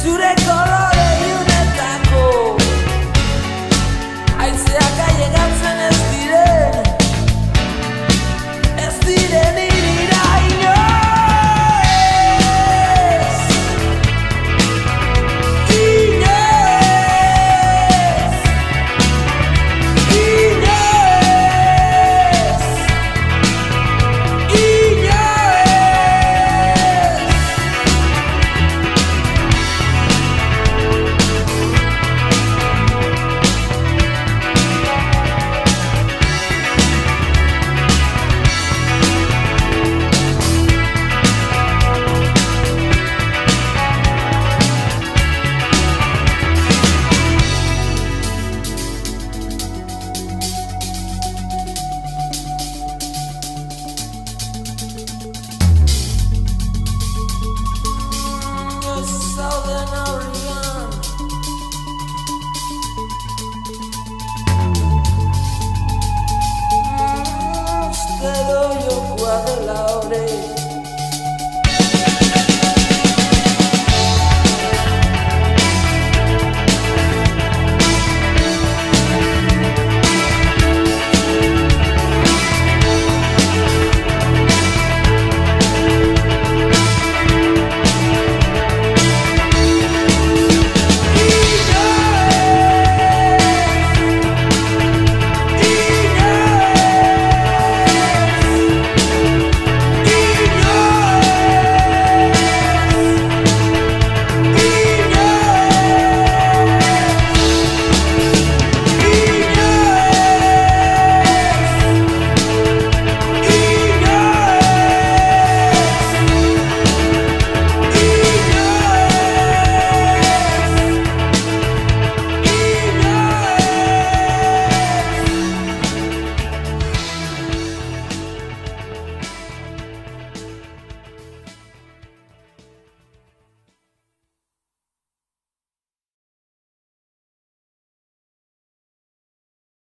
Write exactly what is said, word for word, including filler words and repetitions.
Sure color.